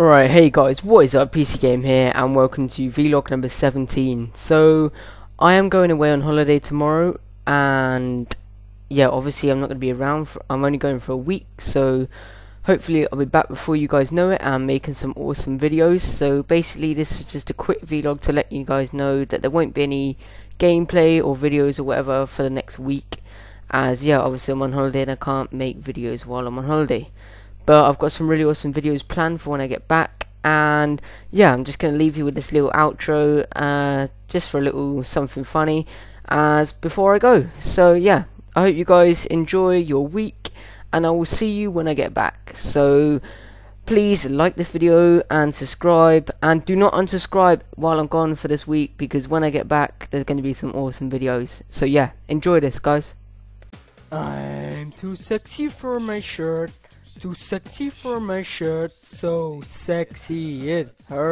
Alright, hey guys, what is up? PC Game here, and welcome to vlog number 17. So, I am going away on holiday tomorrow, and yeah, obviously I'm not going to be around, I'm only going for a week, so hopefully I'll be back before you guys know it and making some awesome videos. So basically this is just a quick vlog to let you guys know that there won't be any gameplay or videos or whatever for the next week, as yeah, obviously I'm on holiday and I can't make videos while I'm on holiday. But I've got some really awesome videos planned for when I get back, and yeah, I'm just going to leave you with this little outro just for a little something funny as before I go. So yeah, I hope you guys enjoy your week, and I will see you when I get back. So please like this video and subscribe, and do not unsubscribe while I'm gone for this week, because when I get back there's going to be some awesome videos. So yeah, enjoy this, guys. I'm too sexy for my shirt. Too sexy for my shirt, so sexy it hurts.